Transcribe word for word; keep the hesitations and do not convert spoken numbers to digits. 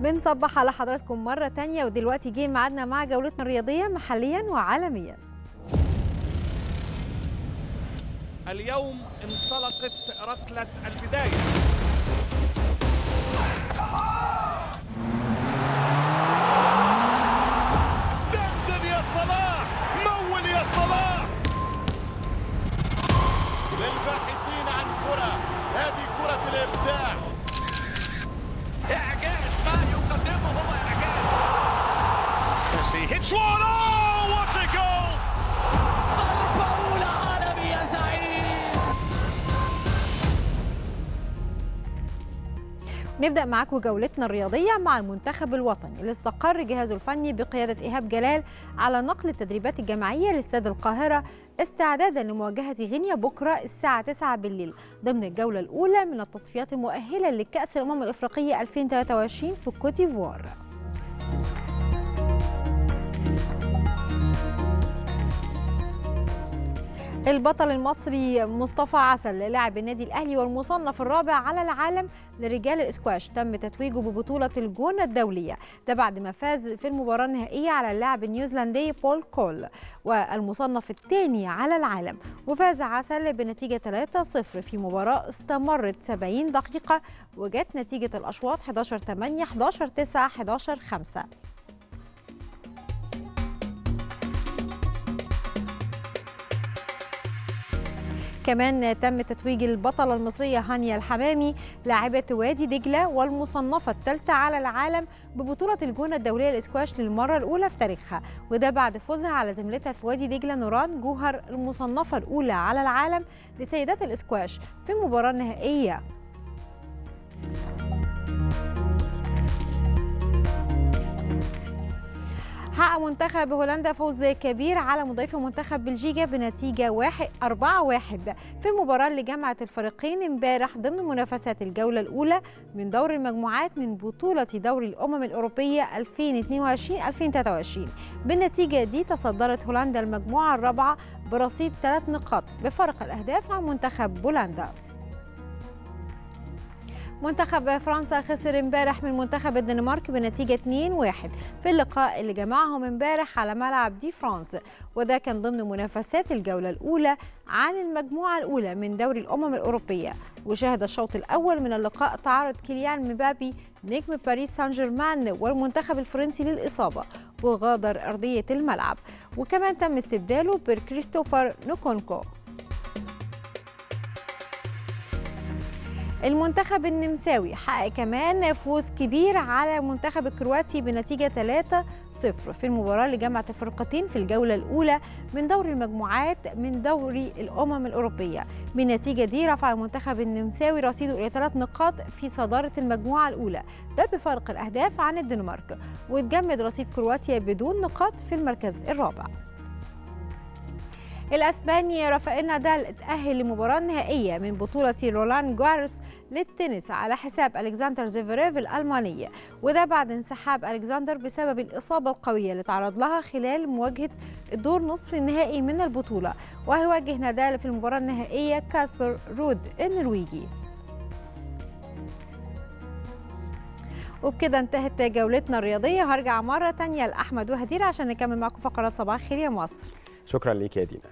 بنصبح على حضراتكم مرة تانية، ودلوقتي جه ميعادنا مع جولتنا الرياضية محليا وعالميا. اليوم انطلقت ركلة البداية. دندن يا صلاح، مول يا صلاح. للباحثين عن كرة، هذه كرة الإبداع. إعجاز ما يقدمه هو إعجاز. نبدأ معاكم جولتنا الرياضية مع المنتخب الوطني اللي استقر جهازه الفني بقيادة إيهاب جلال على نقل التدريبات الجماعية لاستاد القاهرة استعدادا لمواجهة غينيا بكرة الساعة تسعة بالليل ضمن الجولة الأولى من التصفيات المؤهلة لكأس الأمم الإفريقية ألفين وثلاثة وعشرين في كوت ديفوار. البطل المصري مصطفى عسل لاعب النادي الأهلي والمصنف الرابع على العالم لرجال الاسكواش تم تتويجه ببطولة الجونة الدولية، ده بعد ما فاز في المباراة النهائية على اللاعب النيوزيلندي بول كول والمصنف الثاني على العالم، وفاز عسل بنتيجة ثلاثة صفر في مباراة استمرت سبعين دقيقة وجت نتيجة الأشواط أحد عشر ثمانية أحد عشر تسعة أحد عشر خمسة. كمان تم تتويج البطلة المصرية هانيا الحمامي لاعبة وادي دجلة والمصنفة الثالثة على العالم ببطولة الجونة الدولية للاسكواش للمرة الأولى في تاريخها، وده بعد فوزها على زميلتها في وادي دجلة نوران جوهر المصنفة الأولى على العالم لسيدات الاسكواش في المباراة النهائية. حقق منتخب هولندا فوز كبير على مضيفه منتخب بلجيكا بنتيجه واحد أربعة واحد في المباراه اللي جمعت الفريقين امبارح ضمن منافسات الجوله الاولى من دور المجموعات من بطوله دوري الامم الاوروبيه ألفين واثنين وعشرين ألفين وثلاثة وعشرين. بالنتيجه دي تصدرت هولندا المجموعه الرابعه برصيد ثلاث نقاط بفارق الاهداف عن منتخب بولندا. منتخب فرنسا خسر امبارح من منتخب الدنمارك بنتيجة اثنين واحد في اللقاء اللي جمعهم امبارح على ملعب دي فرانس، وده كان ضمن منافسات الجولة الأولى عن المجموعة الأولى من دوري الأمم الأوروبية، وشهد الشوط الأول من اللقاء تعرض كيليان مبابي نجم باريس سان جيرمان والمنتخب الفرنسي للإصابة وغادر أرضية الملعب، وكمان تم استبداله بكريستوفر نكونكو. المنتخب النمساوي حقق كمان فوز كبير على منتخب الكرواتي بنتيجة ثلاثة صفر في المباراة اللي جمعت الفرقتين في الجولة الأولى من دور المجموعات من دوري الأمم الأوروبية. بالنتيجة دي رفع المنتخب النمساوي رصيده إلى ثلاث نقاط في صدارة المجموعة الأولى ده بفارق الأهداف عن الدنمارك، وتجمد رصيد كرواتيا بدون نقاط في المركز الرابع. الاسباني رافائيل نادال تأهل لمباراة نهائية من بطولة نوران جوهر للتنس على حساب أليكساندر زيفريف الألماني، وده بعد انسحاب أليكساندر بسبب الإصابة القوية اللي تعرض لها خلال مواجهة الدور نصف النهائي من البطولة، وهيواجه نادال في المباراة النهائية كاسبر رود النرويجي. وبكده انتهت جولتنا الرياضية، هرجع مرة تانية لأحمد وهدير عشان نكمل معكم فقرات صباح الخير يا مصر. شكرا ليك يا دينا.